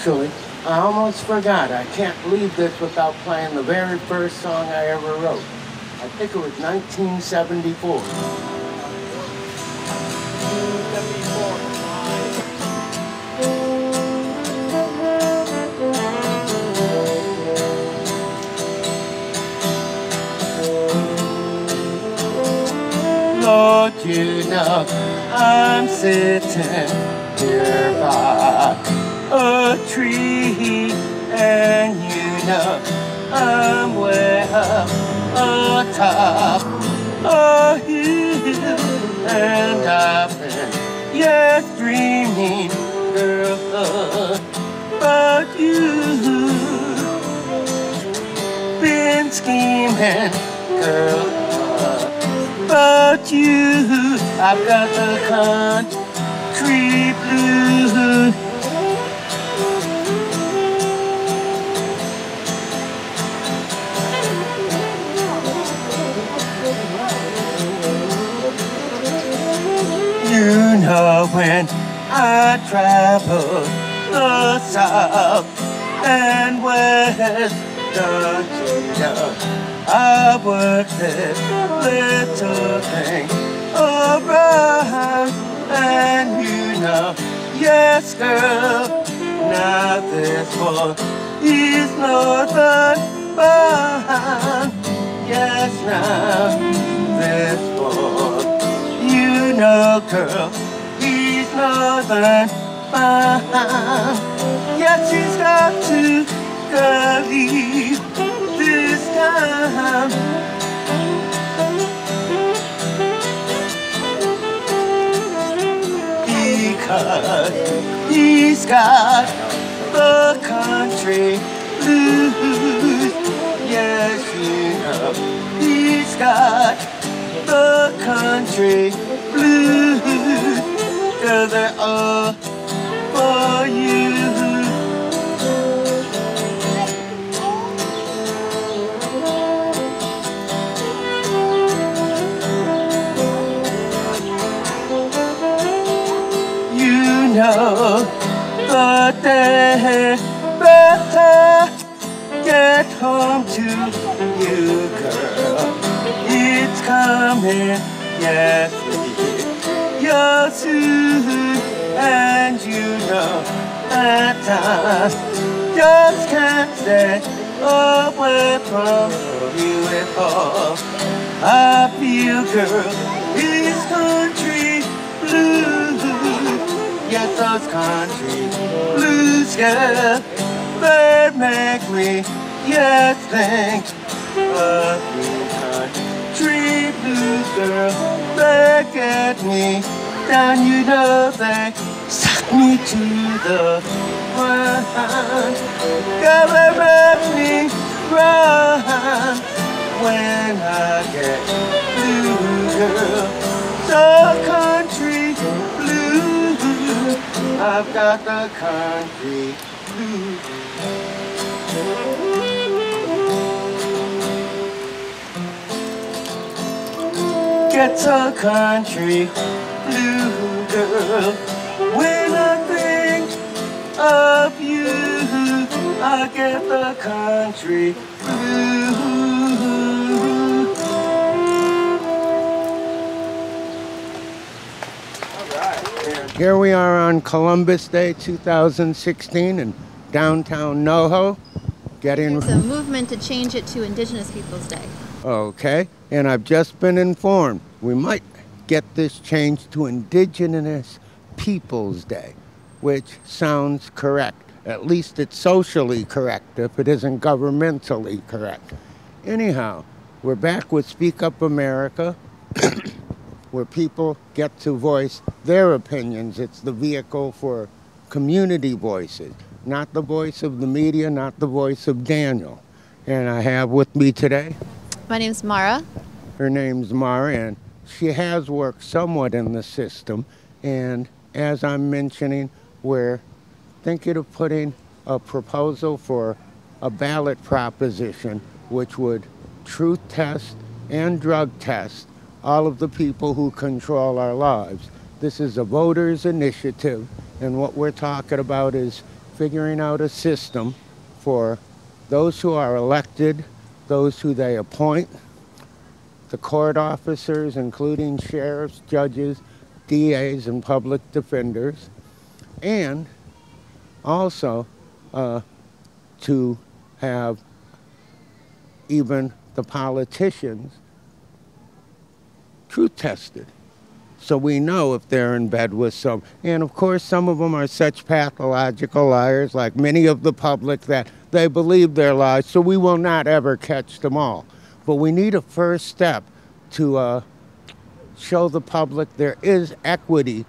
actually, I almost forgot. I can't leave this without playing the very first song I ever wrote. I think it was 1974. Lord, you know I'm sitting here by a tree, and you know I'm way up atop a hill, and I've been just dreaming, girl, about you. Been scheming, girl, about you. I've got the country blues. You know when I travel the south and west, don't you know I work this little thing around, and you know, yes girl, now this one is northern bound. Yes now, this one, you know girl, he's northern bound. Yes, he's got to leave this time. Because he's got the country blues. Yes, you know, he's got the country blues. 'Cause they're all for you. But they better get home to you, girl. It's coming, yes, you're soon. And you know that I just can't stay away from you at all. I feel, girl, this country blue. Yes, those country blues, yeah, they make me, yes, think of you. Country blues, girl, they get me down, you know, they suck me to the ground. Yeah, they wrap me round when I get blue, girl. So country blues, I've got the country blues. Get the country blue, girl. When I think of you, I get the country blue. Here we are on Columbus Day 2016 in downtown NoHo. It's a movement to change it to Indigenous Peoples Day. Okay, and I've just been informed we might get this changed to Indigenous Peoples Day, which sounds correct. At least it's socially correct if it isn't governmentally correct. Anyhow, we're back with Speak Up America, where people get to voice their opinions. It's the vehicle for community voices, not the voice of the media, not the voice of Daniel. And I have with me today... My name's Mara. Her name's Mara, and she has worked somewhat in the system. And as I'm mentioning, we're thinking of putting a proposal for a ballot proposition which would truth test and drug test all of the people who control our lives. This is a voters' initiative, and what we're talking about is figuring out a system for those who are elected, those who they appoint, the court officers, including sheriffs, judges, DAs, and public defenders, and also to have even the politicians truth tested. So we know if they're in bed with some. And of course, some of them are such pathological liars, like many of the public, that they believe their lies, so we will not ever catch them all. But we need a first step to show the public there is equity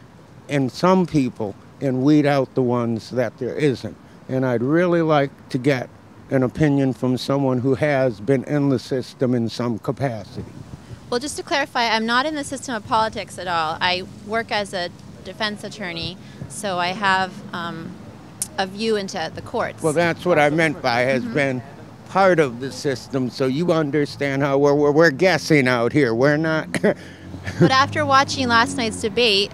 in some people and weed out the ones that there isn't. And I'd really like to get an opinion from someone who has been in the system in some capacity. Well, just to clarify, I'm not in the system of politics at all. I work as a defense attorney, so I have a view into the courts. Well, that's what I meant by has been part of the system, so you understand how we're guessing out here. We're not. But after watching last night's debate,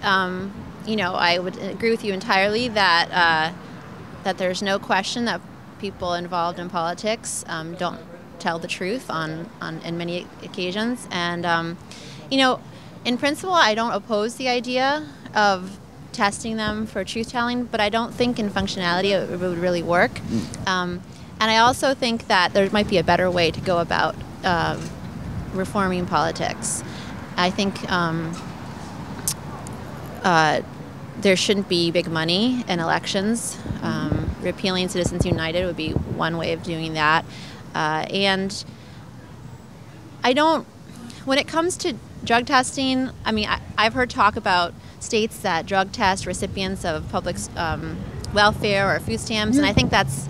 you know, I would agree with you entirely that that there's no question that people involved in politics don't tell the truth on many occasions. And you know, in principle, I don't oppose the idea of testing them for truth-telling, but I don't think in functionality it would really work. And I also think that there might be a better way to go about reforming politics. I think there shouldn't be big money in elections. Repealing Citizens United would be one way of doing that. And I don't, when it comes to drug testing, I mean, I've heard talk about states that drug test recipients of public welfare or food stamps, and I think that's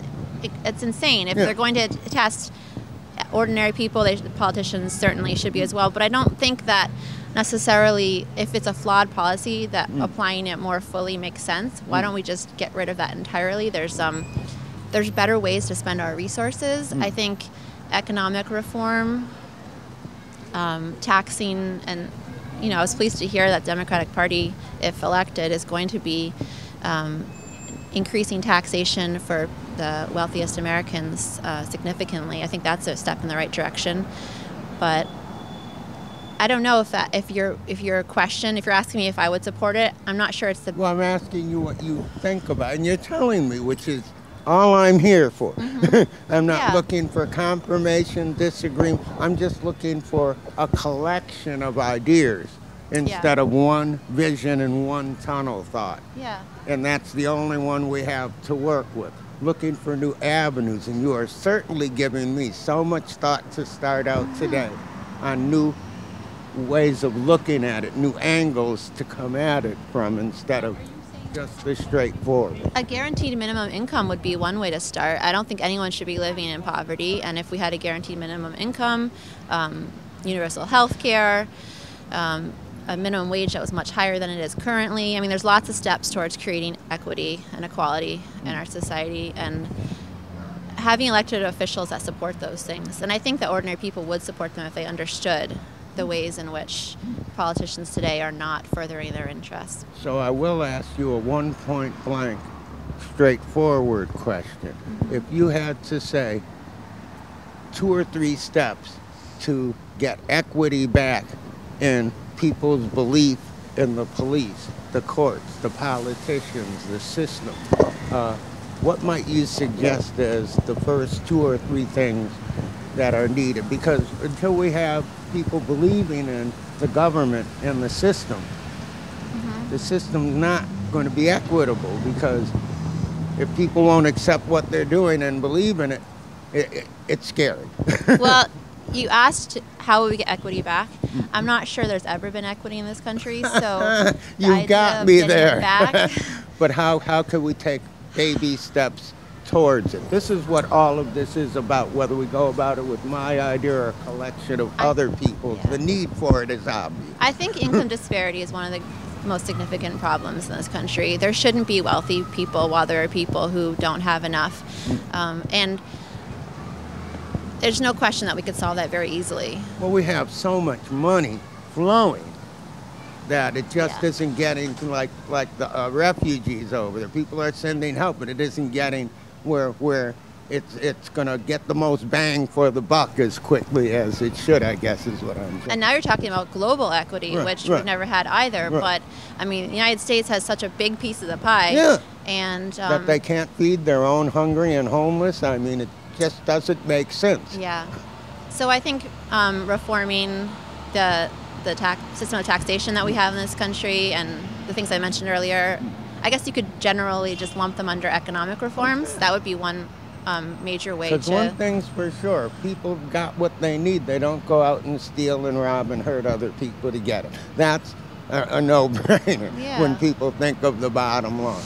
insane. If they're going to test ordinary people, the politicians certainly should be as well. But I don't think that necessarily, if it's a flawed policy, that applying it more fully makes sense. Why don't we just get rid of that entirely? There's better ways to spend our resources. I think economic reform, taxing, and, you know, I was pleased to hear that the Democratic Party, if elected, is going to be increasing taxation for the wealthiest Americans significantly. I think that's a step in the right direction. But I don't know if that, if you're asking me if I would support it, I'm not sure it's the... Well, I'm asking you what you think about it, and you're telling me, which is all I'm here for. I'm not looking for confirmation, disagreement. I'm just looking for a collection of ideas instead of one vision and one tunnel thought. And that's the only one we have to work with. Looking for new avenues, and you are certainly giving me so much thought to start out today on new ways of looking at it, new angles to come at it from instead of just the straightforward. A guaranteed minimum income would be one way to start. I don't think anyone should be living in poverty, and if we had a guaranteed minimum income, universal health care, a minimum wage that was much higher than it is currently. I mean, there's lots of steps towards creating equity and equality in our society, and having elected officials that support those things. And I think that ordinary people would support them if they understood the ways in which politicians today are not furthering their interests. So I will ask you a one-point blank, straightforward question. If you had to say 2 or 3 steps to get equity back in people's belief in the police, the courts, the politicians, the system, what might you suggest as the first 2 or 3 things that are needed? Because until we have people believing in the government and the system, the system's not going to be equitable, because if people won't accept what they're doing and believe in it, it's scary. Well, you asked how would we get equity back. I'm not sure there's ever been equity in this country, so you got me there. But how can we take baby steps towards it? This is what all of this is about, whether we go about it with my idea or a collection of other people's. The need for it is obvious. I think income disparity is one of the most significant problems in this country. There shouldn't be wealthy people while there are people who don't have enough. And there's no question that we could solve that very easily. Well, we have so much money flowing that. It just isn't getting to like the refugees over there. People are sending help, but it isn't getting where it's going to get the most bang for the buck as quickly as it should, I guess, is what I'm saying. And now you're talking about global equity, which we've never had either. But, I mean, the United States has such a big piece of the pie. Yeah. And, that they can't feed their own hungry and homeless. I mean, it just doesn't make sense. Yeah. So I think reforming the tax system of taxation that we have in this country and the things I mentioned earlier, I guess you could generally just lump them under economic reforms. That would be one major way to... Because one thing's for sure, people got what they need. They don't go out and steal and rob and hurt other people to get it. That's a no-brainer when people think of the bottom line.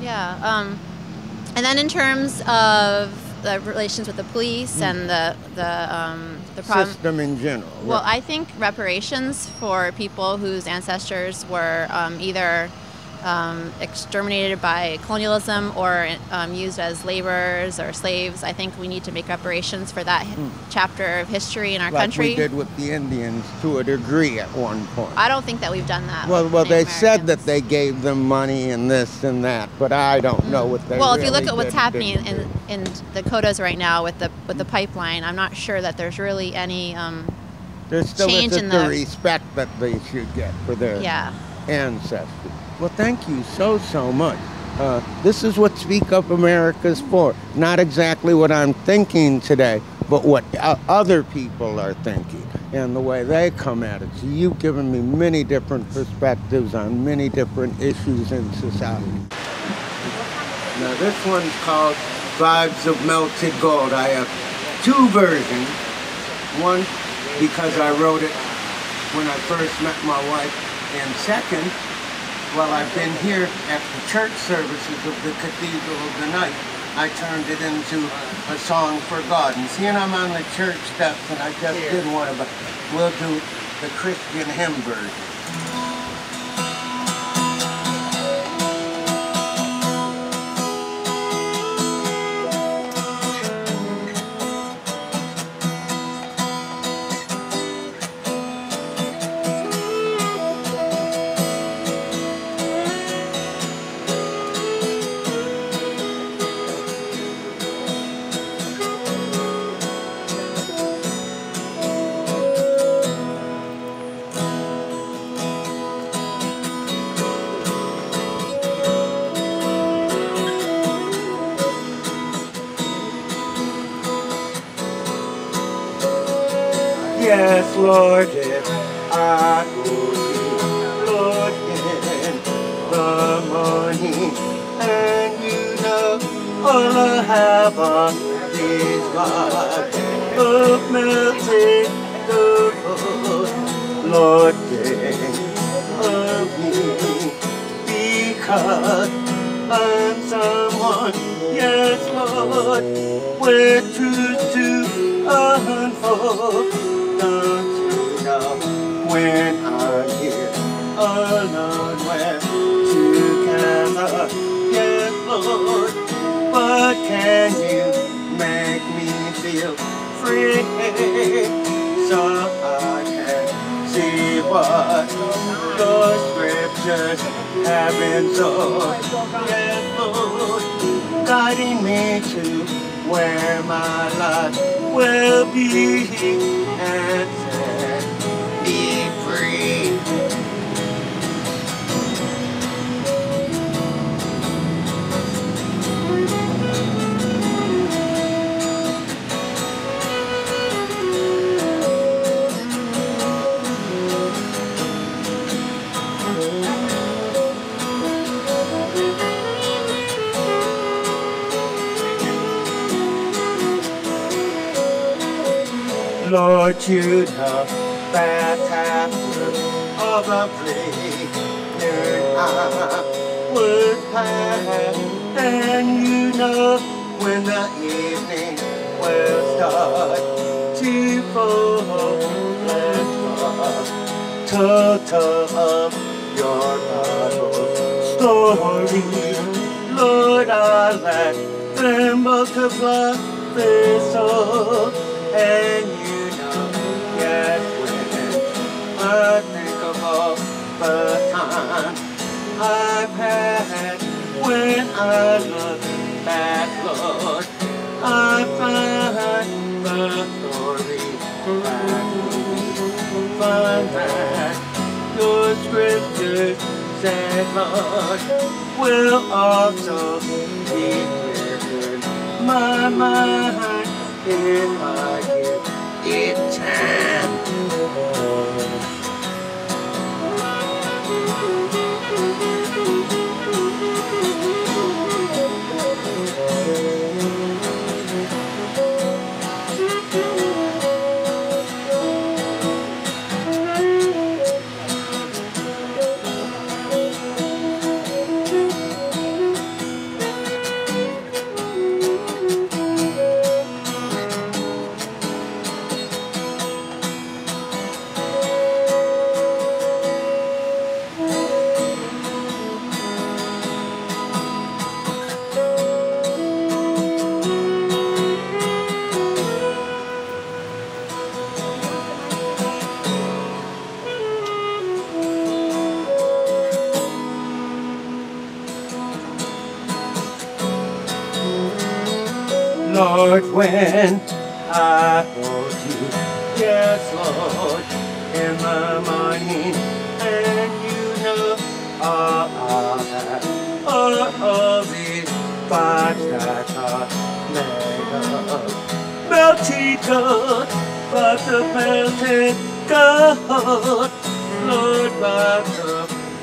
Yeah. And then in terms of the relations with the police and the problem... System in general. Well, I think reparations for people whose ancestors were either... exterminated by colonialism or used as laborers or slaves. I think we need to make reparations for that chapter of history in our country. Like we did with the Indians to a degree at one point. I don't think that we've done that. Well, they said that they gave them money and this and that, but I don't know what they. Well, really, if you look at what's happening in Dakotas right now with the pipeline, I'm not sure that there's really any there's still change in the respect that they should get for their ancestors. Well, thank you so much. This is what Speak Up America's for. Not exactly what I'm thinking today, but what other people are thinking and the way they come at it. So you've given me many different perspectives on many different issues in society. Now, this one's called Vibes of Melted Gold. I have two versions. One, because I wrote it when I first met my wife, and second, well, I've been here at the church services of the Cathedral of the Night. I turned it into a song for God. And seeing I'm on the church steps and I just didn't want to, but we'll do the Christian hymn version. Yes, Lord, if I could be, Lord, in the morning, and you know all I have on is God of melted gold, Lord, take of me, because I'm someone, yes, Lord, where truth to unfold. When I'm here alone, we're together, yes, Lord. But can you make me feel free so I can see what the scriptures have in store? Yes, Lord, guiding me to where my life will be and Lord, you know that after all the pleading I would pass, and you know when the evening will start to fall, let the total of your story, Lord, I let them multiply this soul, and you know. But birds and larks will also be in my mind if I give it time. Lord, when I want you, yes, Lord, in my morning, and you know all these vibes that are made of melted gold, but the melted gold, Lord, but the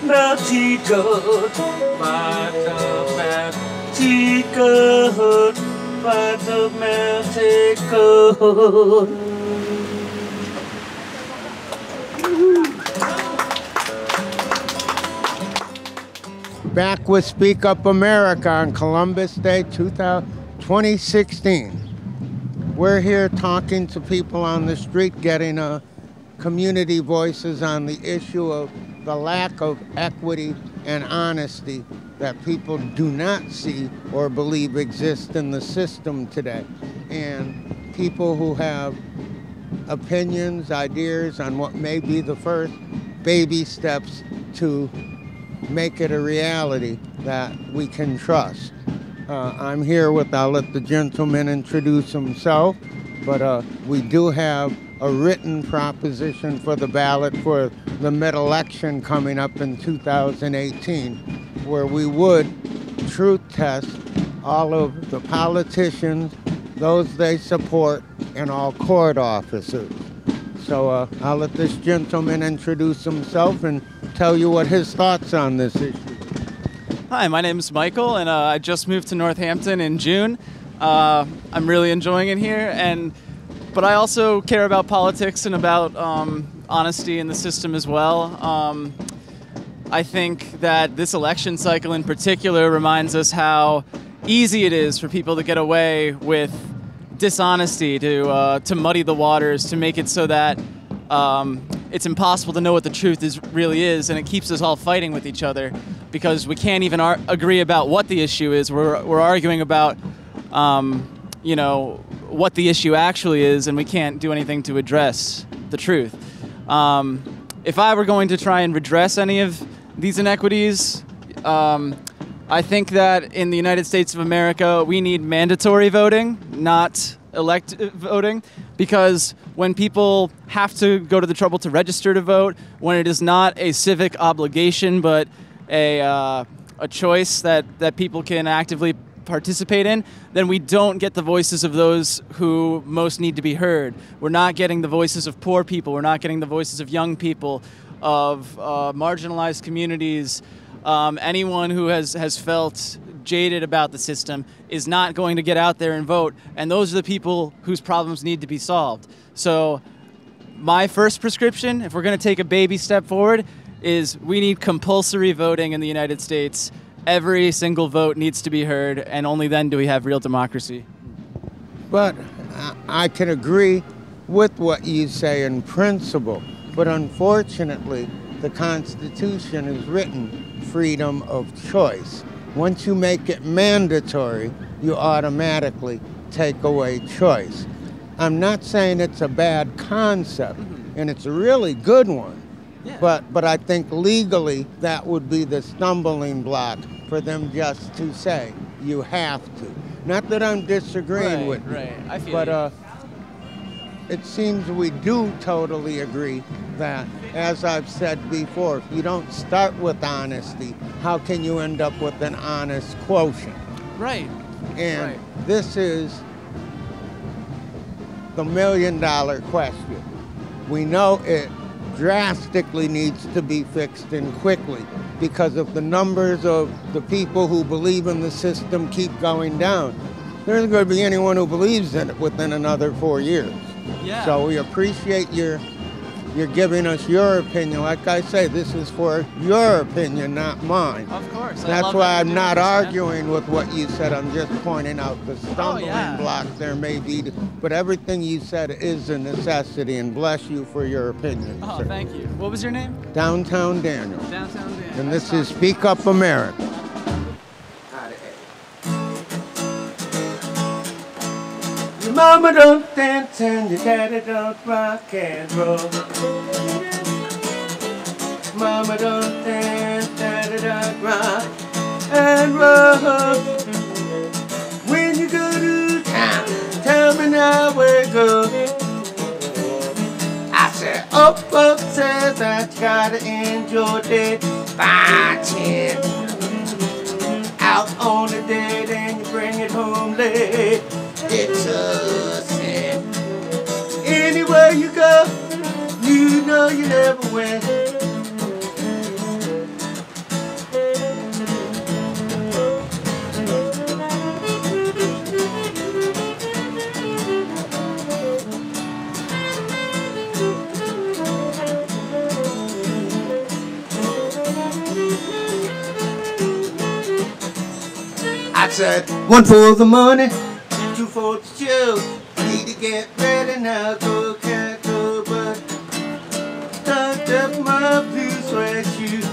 melted gold, but the melted gold. By the melted gold. Back with Speak Up America on Columbus Day 2016. We're here talking to people on the street, getting community voices on the issue of the lack of equity and honesty that people do not see or believe exist in the system today. And people who have opinions, ideas on what may be the first baby steps to make it a reality that we can trust. I'm here with, I'll let the gentleman introduce himself, but we do have a written proposition for the ballot for the mid-election coming up in 2018. Where we would truth test all of the politicians, those they support, and all court officers. So I'll let this gentleman introduce himself and tell you what his thoughts on this issue. Hi, my name is Michael, and I just moved to Northampton in June. I'm really enjoying it here, but I also care about politics and about honesty in the system as well. I think that this election cycle in particular reminds us how easy it is for people to get away with dishonesty, to muddy the waters, to make it so that it's impossible to know what the truth really is, and it keeps us all fighting with each other because we can't even agree about what the issue is. We're arguing about, you know, what the issue actually is, and we can't do anything to address the truth. If I were going to try and redress any of these inequities, I think that in the United States of America, we need mandatory voting, not elective voting, because when people have to go to the trouble to register to vote, when it is not a civic obligation, but a choice that people can actively participate in, then we don't get the voices of those who most need to be heard. We're not getting the voices of poor people, we're not getting the voices of young people, of marginalized communities. Anyone who has felt jaded about the system is not going to get out there and vote, and those are the people whose problems need to be solved. So my first prescription, if we're going to take a baby step forward, is we need compulsory voting in the United States. Every single vote needs to be heard, and only then do we have real democracy. But I can agree with what you say in principle, but unfortunately, the Constitution is written freedom of choice. Once you make it mandatory, you automatically take away choice. I'm not saying it's a bad concept, and it's a really good one. Yeah. But I think legally that would be the stumbling block for them just to say, you have to. Not that I'm disagreeing with you, I feel but it seems we do totally agree that, as I've said before, if you don't start with honesty, how can you end up with an honest quotient? Right. And this is the million-dollar question. We know it drastically needs to be fixed, and quickly, because if the numbers of the people who believe in the system keep going down, there isn't going to be anyone who believes in it within another 4 years. Yeah. So we appreciate your giving us your opinion. Like I say, this is for your opinion, not mine. Of course. That's why I'm not arguing with what you said. I'm just pointing out the stumbling blocks there may be. But everything you said is a necessity, and bless you for your opinion. Oh, sir. Thank you. What was your name? Downtown Daniel. Downtown Daniel. And this is Speak Up America. Your mama don't dance and your daddy don't rock and roll. Mama don't dance, daddy don't rock and roll. When you go to town, tell me now where you go. I said, up says that you gotta enjoy it by 10. Out on the dead and you bring it home late. It's a sin. Anywhere you go, you know you never win. I said, one for the money, two for the show. Need to get ready now, go cat, go butt. Tucked up my blue sweat shoes.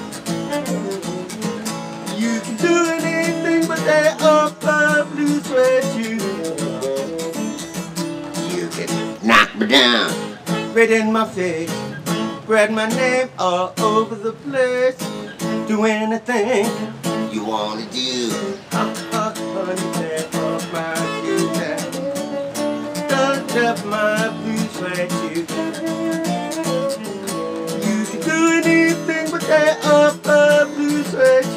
You can do anything but that up my blue sweat shoes. You can knock me down, right in my face. Grab my name all over the place. Do anything you want to do. Up my blue sweat shoes. You can do anything but that up my blue sweat shoes.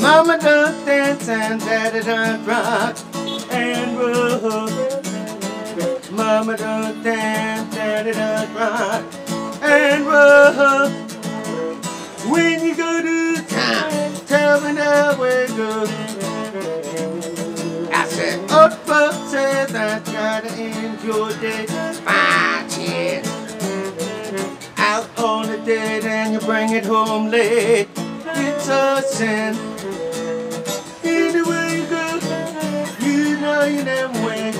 Mama don't dance and daddy don't rock and roll. Mama don't dance, daddy don't rock and roll. When you go to town, tell me now where you go. I said, old folks says I gotta enjoy it by 10. Out on the dead and you bring it home late. It's a sin. Anywhere you go, you know you never win.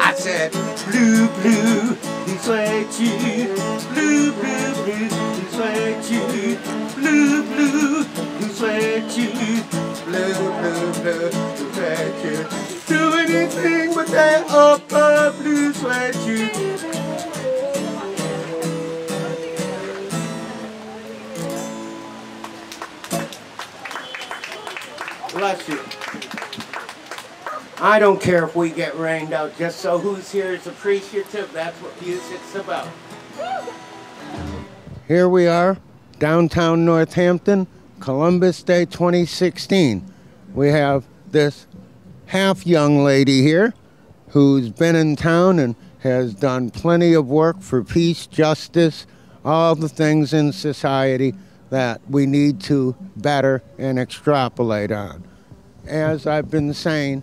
I said, blue, blue, sweat shoes, blue, blue, blue, sweat shoes, blue, blue, blue, sweat shoes, blue, blue, blue, sweat shoes. Do anything but that upper blue sweat shoes. Bless you. I don't care if we get rained out, just so who's here is appreciative. That's what music's about. Here we are, downtown Northampton, Columbus Day 2016. We have this half young lady here who's been in town and has done plenty of work for peace, justice, all the things in society that we need to better and extrapolate on. As I've been saying,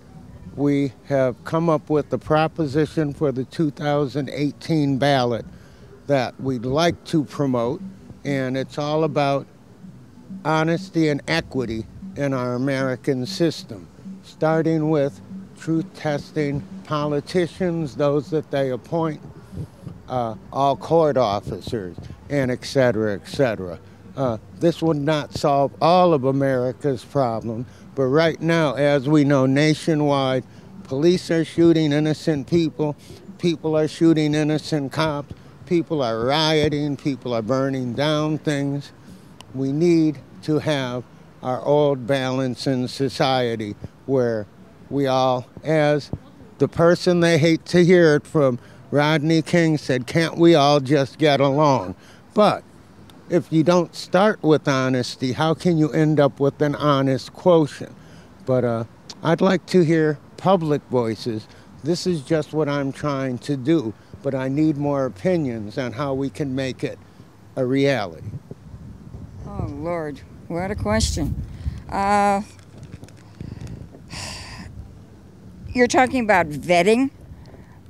we have come up with the proposition for the 2018 ballot that we'd like to promote, and it's all about honesty and equity in our American system, starting with truth-testing politicians, those that they appoint, all court officers, and et cetera, et cetera. This would not solve all of America's problems, but right now, as we know nationwide, police are shooting innocent people, people are shooting innocent cops, people are rioting, people are burning down things. We need to have our old balance in society where we all, as the person they hate to hear it from, Rodney King said, can't we all just get along? But if you don't start with honesty, how can you end up with an honest quotient? But I'd like to hear public voices. This is just what I'm trying to do, but I need more opinions on how we can make it a reality. Oh, Lord, what a question. You're talking about vetting?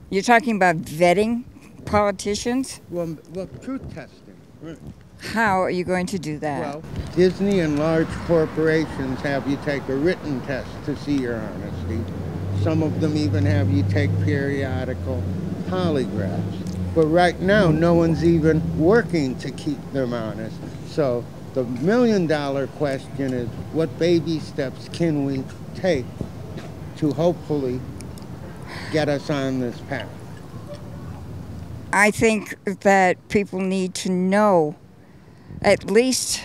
You're talking about vetting politicians? Well, truth testing. Right. How are you going to do that? Well, Disney and large corporations have you take a written test to see your honesty. Some of them even have you take periodical polygraphs. But right now, no one's even working to keep them honest. So the million-dollar question is, what baby steps can we take to hopefully get us on this path? I think that people need to know, at least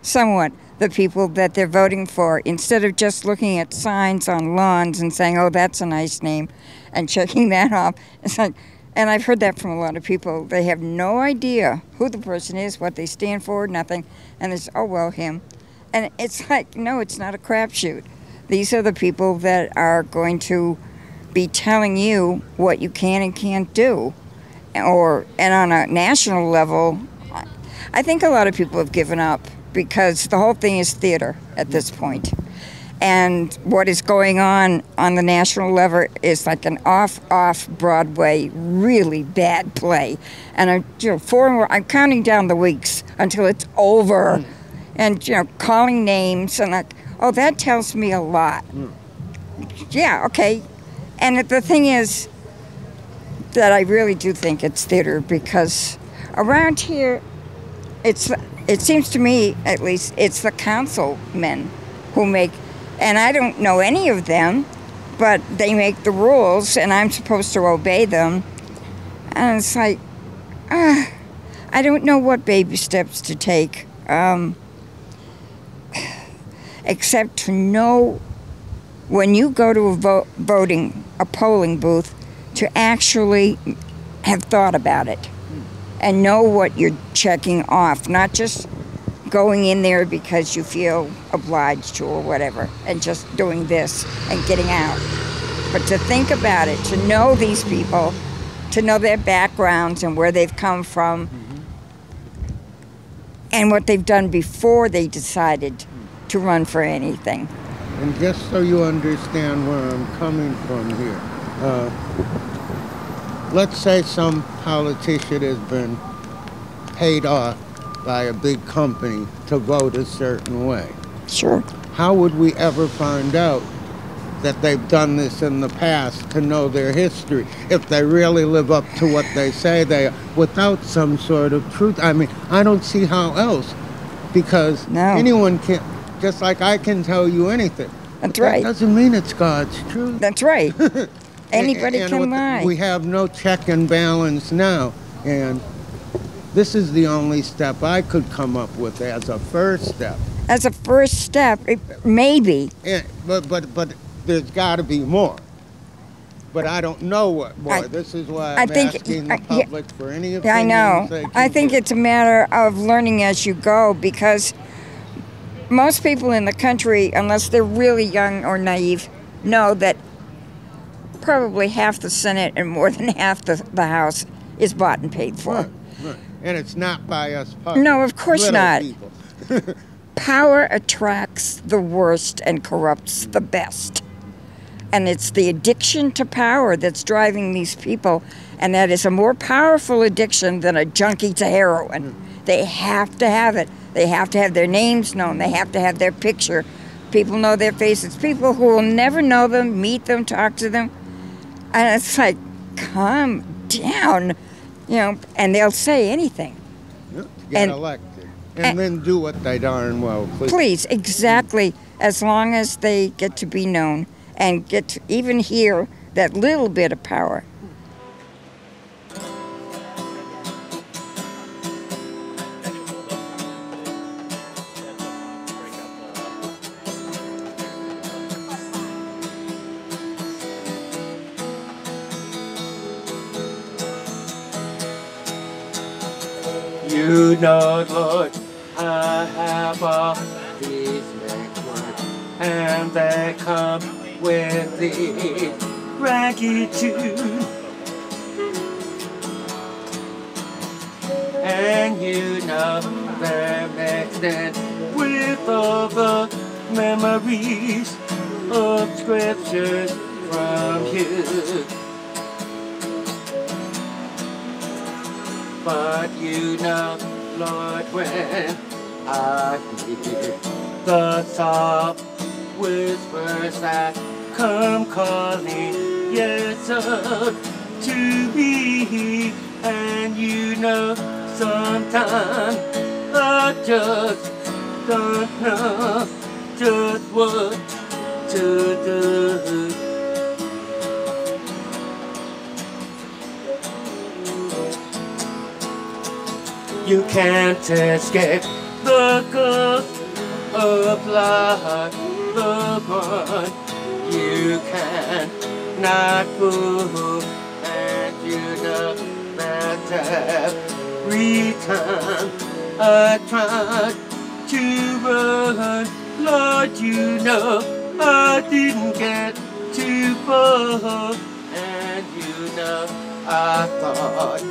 somewhat, the people that they're voting for, instead of just looking at signs on lawns and saying, oh, that's a nice name, and checking that off. It's like, and I've heard that from a lot of people. They have no idea who the person is, what they stand for, nothing. And it's, oh, well, him. And it's like, no, it's not a crapshoot. These are the people that are going to be telling you what you can and can't do. And on a national level, I think a lot of people have given up because the whole thing is theater at this point. And what is going on the national level is like an off Broadway, really bad play. And I'm counting down the weeks until it's over. Mm. And calling names and like, oh, that tells me a lot. Mm. Yeah, okay. And the thing is that I really do think it's theater, because around here, it seems to me, at least, it's the councilmen who make, and I don't know any of them, but they make the rules and I'm supposed to obey them. And it's like, I don't know what baby steps to take, except to know when you go to a polling booth, to actually have thought about it and know what you're checking off, not just going in there because you feel obliged to or whatever, and just doing this and getting out. But to think about it, to know these people, to know their backgrounds and where they've come from, and what they've done before they decided to run for anything. And just so you understand where I'm coming from here, let's say some politician has been paid off by a big company to vote a certain way. Sure. How would we ever find out that they've done this in the past, to know their history, if they really live up to what they say they are, without some sort of truth? I mean, I don't see how else, because anyone can, just like I can tell you anything. That's right. That doesn't mean it's God's truth. That's right. Anybody can lie. We have no check and balance now, and this is the only step I could come up with as a first step. As a first step, maybe. And, but there's got to be more. But I don't know what more. This is why I'm asking the public for any opinions. I know. I think it's a matter of learning as you go, because most people in the country, unless they're really young or naive, know that probably half the Senate and more than half the House is bought and paid for. Right, right. And it's not by us. No, of course not. Power attracts the worst and corrupts the best. And it's the addiction to power that's driving these people, and that is a more powerful addiction than a junkie to heroin. They have to have it. They have to have their names known. They have to have their picture. People know their faces. People who will never know them, meet them, talk to them. And it's like, calm down, you know, and they'll say anything. Yep, get elected. And then do what they darn well please. Please, exactly. As long as they get to be known and get to even hear that little bit of power. You know, Lord, I have all these next words, and they come with the gratitude. And you know they're mixed in with all the memories of scriptures from you. But you know, Lord, when I hear the soft whispers that come calling, yes, up to me. And you know, sometimes I just don't know just what to do. You can't escape the ghost of life, the one you cannot move. And you know that every time I tried to run, Lord, you know I didn't get too far. And you know I thought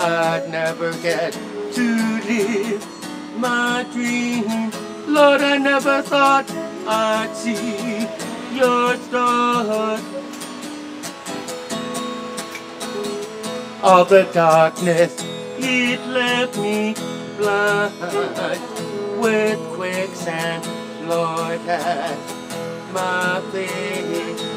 I'd never get to live my dream. Lord, I never thought I'd see your stars. All the darkness, it left me blind with quicksand. Lord, had my faith.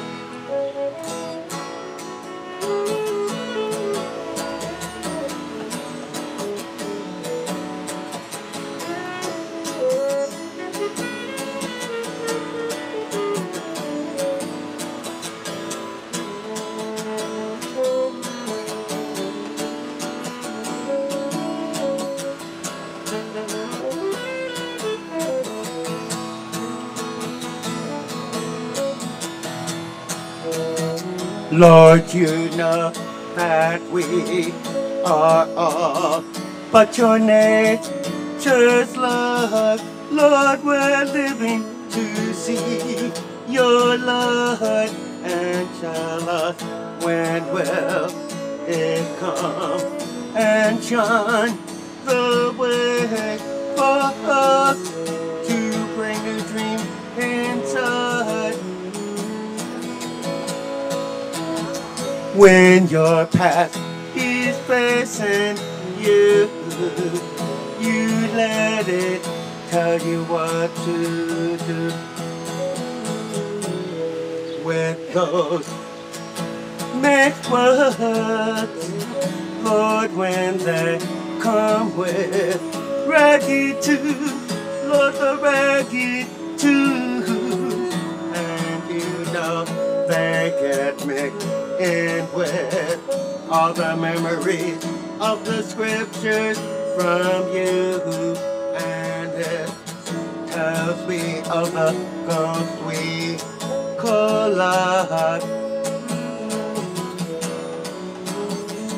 Lord, you know that we are all but your nature's love. Lord, we're living to see your light, and shall us, when will it come and shine the way for us to bring a dream inside? When your path is facing you, you let it tell you what to do. With those magic words, Lord, when they come with gratitude, Lord, the gratitude. And you know they get mixed and with all the memories of the scriptures from you. And it tells me of the ghost we collide,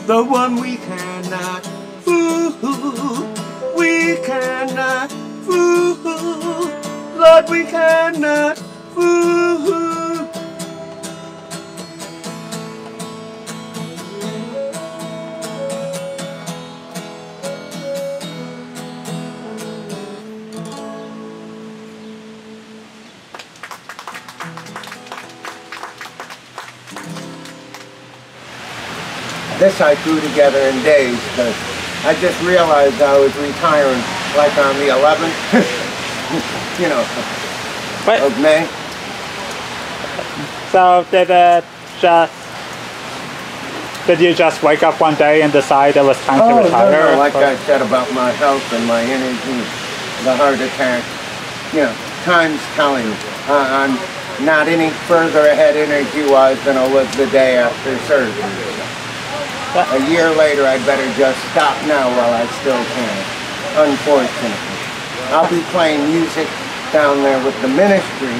the one we cannot fool. We cannot fool, Lord, we cannot fool. This I threw together in days, but I just realized I was retiring like on the 11th, you know, right. Of May. So did you just wake up one day and decide it was time to retire? No, like I said about my health and my energy, the heart attack, you know, time's telling. I'm not any further ahead energy-wise than I was the day after surgery. A year later, I'd better just stop now while I still can, unfortunately. I'll be playing music down there with the ministry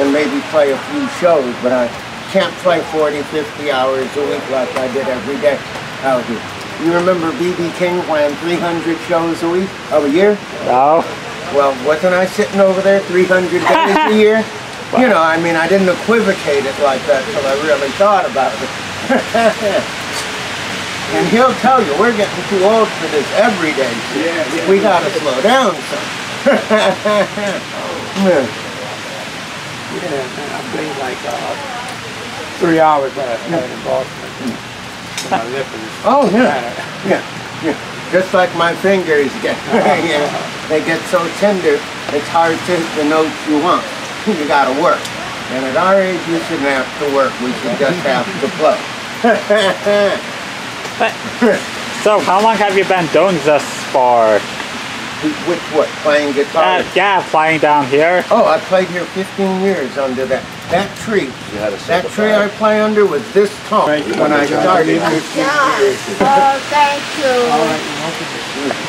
and maybe play a few shows, but I can't play 40, 50 hours a week like I did every day out here. You remember B.B. King playing 300 shows a week, a year? No. Well, wasn't I sitting over there 300 days a year? Wow. You know, I mean, I didn't equivocate it like that till I really thought about it. And he'll tell you, we're getting too old for this everyday shit. Yeah, yeah, we gotta slow down some. Yeah, I played like 3 hours last night in Boston. When I left in just like my fingers get. They get so tender, it's hard to hit the notes you want. You gotta work. And at our age, we shouldn't have to work. We should just have to play. So, how long have you been doing this for? Which what? Playing guitar? Yeah, playing down here. Oh, I played here 15 years under that tree. That tree I play under was this tall when I started. Oh, thank you.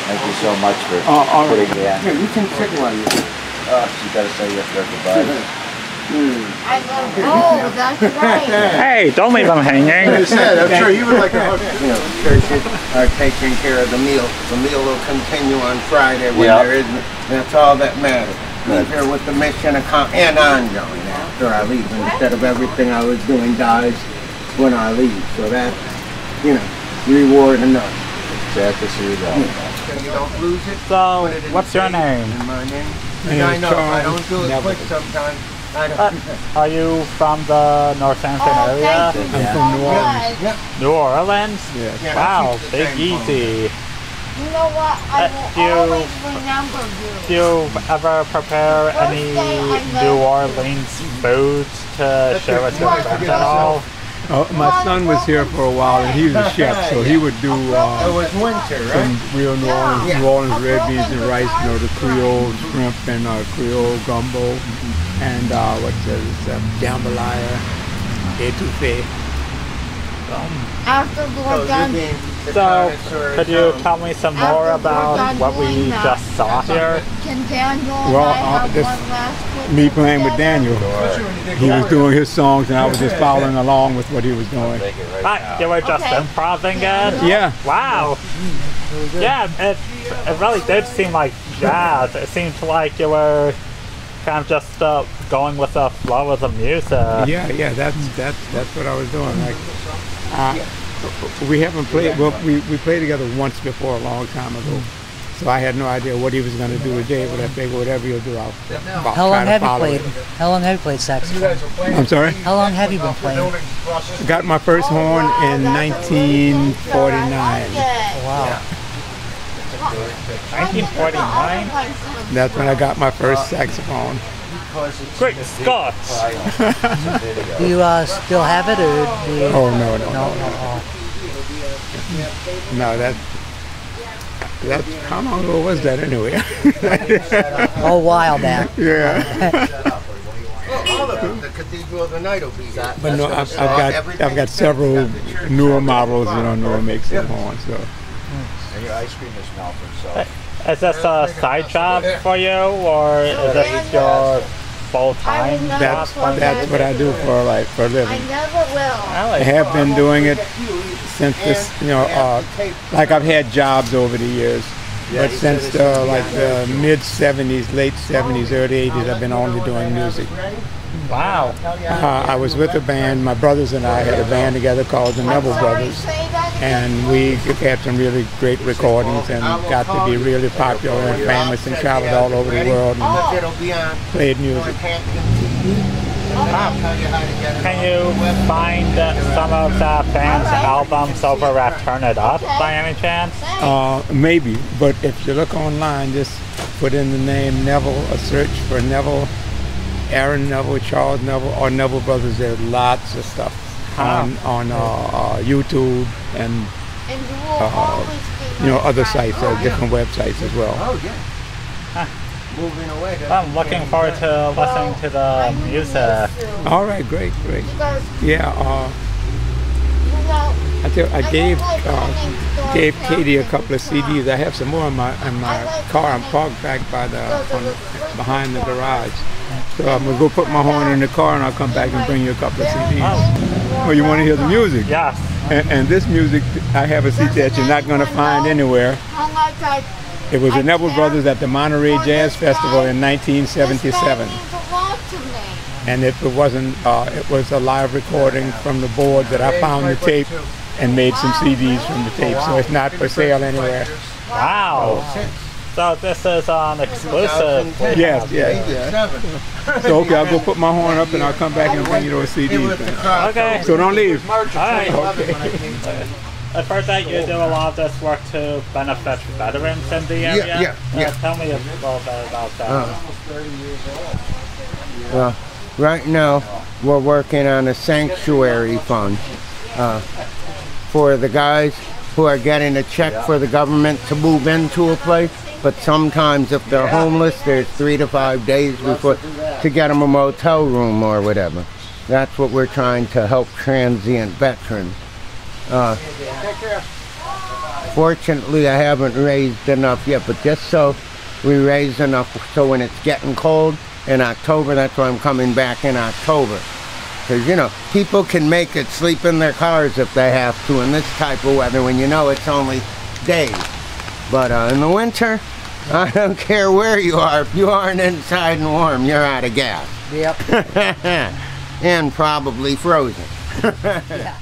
Thank you so much for putting me out. Here, you can sit one. You gotta say you have to goodbye. I love you. Oh, that's right. Hey, don't leave them hanging. I'm sure you would like to hug them. You know, churches are taking care of the meal. The meal will continue on Friday when there isn't. That's all that matters. Leave here with the mission and ongoing after I leave. Instead of everything I was doing dies when I leave. So that's, you know, reward enough. Exactly. You don't lose it. So, what's your name? My name? I know. I don't do it quick sometimes. Are you from the Northampton area? I'm from New Orleans. Yep. New Orleans? Yes. Yeah, wow, big easy. You know what? I will always remember you. Do you ever prepare any New Orleans foods to share with your friends at all? My son was here for a while and he was a chef, so he would do some real New Orleans red beans and rice, you know, the Creole shrimp and Creole gumbo. And what's this? Jambalaya, etouffee. After we're done. So, could you tell me some more about what we just saw here? Well, just me playing with Daniel. He was doing his songs and I was just following along with what he was doing. You were just improvising it? Yeah. Wow. Yeah, it really did seem like jazz. It seemed like you were kind of just going with the flow of the music. Yeah, that's what I was doing. Like, we haven't played. Well, we played together once before a long time ago, so I had no idea what he was going to do today. Whatever he'll do, How long have you played saxophone? I'm sorry. How long have you been playing? Got my first horn in 1949. Wow. Yeah. 1949? That's when I got my first saxophone. Great Scott! Do you still have it, or do you... Oh, no. No, that's... How long ago was that, anyway? A while back. Yeah. The Cathedral of the Night will be that. But no, I've got several newer models that I know makes them on, so... And your ice cream is melting, so... Is this a side job for you, or is this your full-time job? That's what I do for a life, for a living. I never will. I have been doing it since this, you know, like I've had jobs over the years. But since the, like the mid-70s, late 70s, early 80s, I've been only doing music. Wow. I was with a band, my brothers and I had a band together called the Neville Brothers, and we had some really great recordings and got to be really popular and famous and traveled all over the world and played music. Wow. Can you find some of the band's albums over at turn it up by any chance? Maybe, but if you look online, just put in the name Neville, a search for Neville, Aaron Neville, Charles Neville, or Neville Brothers. There's lots of stuff on YouTube and other sites, different websites as well. Oh yeah. Moving away. I'm looking forward to listening to the music. All right, great. Yeah. I gave Katie a couple of CDs. I have some more in my car. I'm parked back behind the garage. So I'm gonna go put my horn in the car, and I'll come back and bring you a couple of CDs. Oh, you want to hear the music? Yes. And this music, I have a CD that you're not gonna find anywhere. It was the Neville Brothers at the Monterey Jazz Festival in 1977. And if it wasn't, it was a live recording from the board that I found the tape and made some CDs from the tape, so it's not for sale anywhere. Wow. So this is an exclusive. Yes. So okay, I'll go put my horn up and I'll come back and bring you those CDs. Okay. So don't leave. All right. Okay. I've heard that you do a lot of this work to benefit veterans in the area. Yeah. Tell me a little bit about that. Well, right now we're working on a sanctuary fund for the guys who are getting a check for the government to move into a place, but sometimes if they're homeless, there's 3 to 5 days before to get them a motel room or whatever. That's what we're trying to help transient veterans. Fortunately, I haven't raised enough yet, but just so we raise enough so when it's getting cold in October, that's why I'm coming back in October. Because, people can make it, sleep in their cars if they have to in this type of weather when it's only days. But in the winter, I don't care where you are. If you aren't inside and warm, you're out of gas. Yep. And probably frozen. Yeah.